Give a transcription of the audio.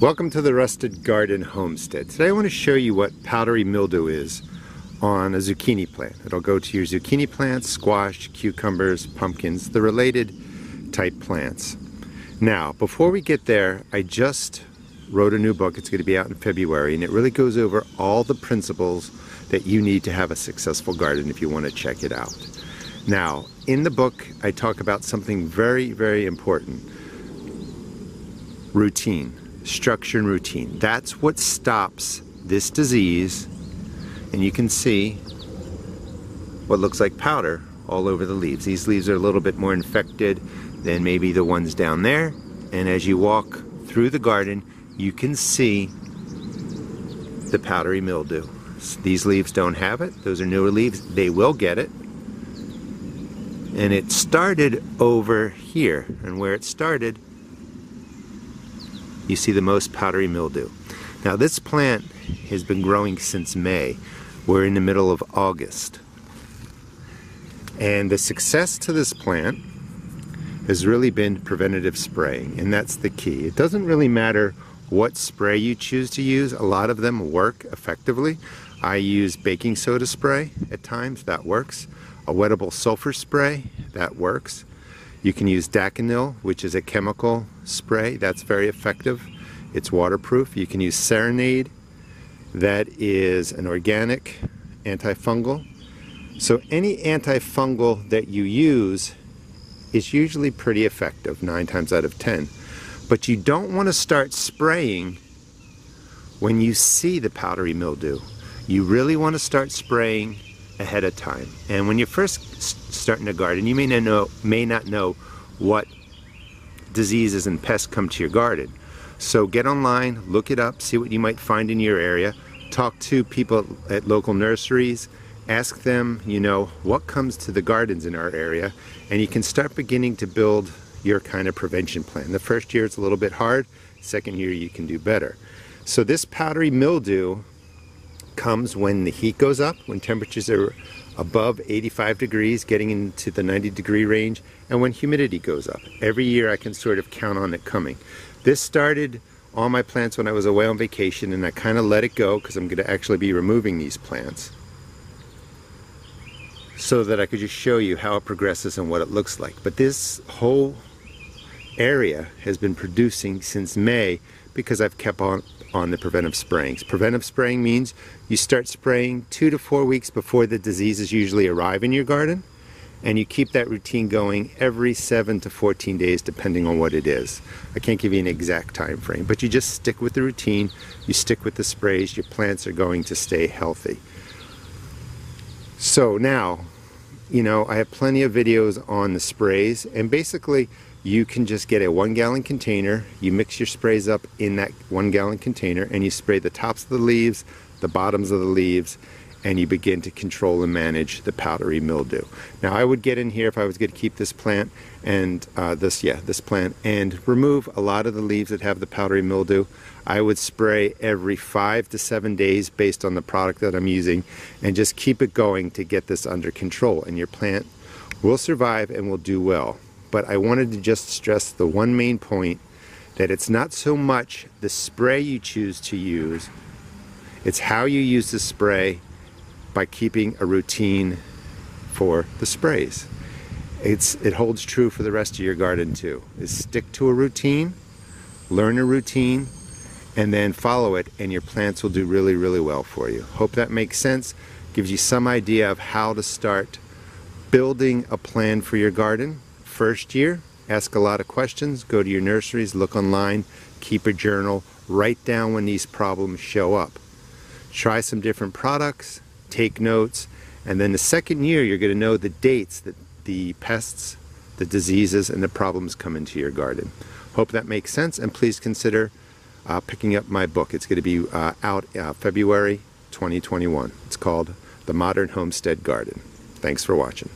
Welcome to the Rusted Garden Homestead. Today I want to show you what powdery mildew is on a zucchini plant. It'll go to your zucchini plants, squash, cucumbers, pumpkins, the related type plants. Now, before we get there, I just wrote a new book. It's going to be out in February, and it really goes over all the principles that you need to have a successful garden if you want to check it out. Now, in the book, I talk about something very, very important. Routine. Structure and routine. That's what stops this disease, and you can see what looks like powder all over the leaves. These leaves are a little bit more infected than maybe the ones down there, and as you walk through the garden you can see the powdery mildew. These leaves don't have it. Those are newer leaves. They will get it. And it started over here, and where it started you see the most powdery mildew. Now, this plant has been growing since May. We're in the middle of August. And the success to this plant has really been preventative spraying, and that's the key. It doesn't really matter what spray you choose to use. A lot of them work effectively. I use baking soda spray at times. That works. A wettable sulfur spray. That works. You can use Daconil, which is a chemical spray. That's very effective. It's waterproof. You can use Serenade. That is an organic antifungal. So any antifungal that you use is usually pretty effective 9 times out of 10. But you don't want to start spraying when you see the powdery mildew. You really want to start spraying ahead of time. And when you're first starting a garden, you may not know what diseases and pests come to your garden. So get online, look it up, see what you might find in your area, talk to people at local nurseries, ask them, you know, what comes to the gardens in our area, and you can start beginning to build your kind of prevention plan. The first year it's a little bit hard, second year you can do better. So this powdery mildew comes when the heat goes up, when temperatures are above 85 degrees, getting into the 90-degree range, and when humidity goes up. Every year I can sort of count on it coming. This started on my plants when I was away on vacation, and I kind of let it go because I'm going to actually be removing these plants so that I could just show you how it progresses and what it looks like. But this whole area has been producing since May because I've kept on the preventive sprayings. Preventive spraying means you start spraying 2 to 4 weeks before the diseases usually arrive in your garden, and you keep that routine going every 7 to 14 days depending on what it is. I can't give you an exact time frame, but you just stick with the routine, you stick with the sprays, your plants are going to stay healthy. So now, you know, I have plenty of videos on the sprays, and basically you can just get a 1 gallon container, you mix your sprays up in that 1 gallon container, and you spray the tops of the leaves, the bottoms of the leaves, and you begin to control and manage the powdery mildew. Now, I would get in here if I was going to keep this plant and this plant and remove a lot of the leaves that have the powdery mildew. I would spray every 5 to 7 days based on the product that I'm using, and just keep it going to get this under control, and your plant will survive and will do well. But I wanted to just stress the one main point, that it's not so much the spray you choose to use, it's how you use the spray by keeping a routine for the sprays. It holds true for the rest of your garden too, is stick to a routine, learn a routine, and then follow it, and your plants will do really, really well for you. Hope that makes sense, gives you some idea of how to start building a plan for your garden. First year, ask a lot of questions, go to your nurseries, look online, keep a journal, write down when these problems show up. Try some different products, take notes, and then the second year you're going to know the dates that the pests, the diseases, and the problems come into your garden. Hope that makes sense, and please consider picking up my book. It's going to be out February 2021. It's called The Modern Homestead Garden. Thanks for watching.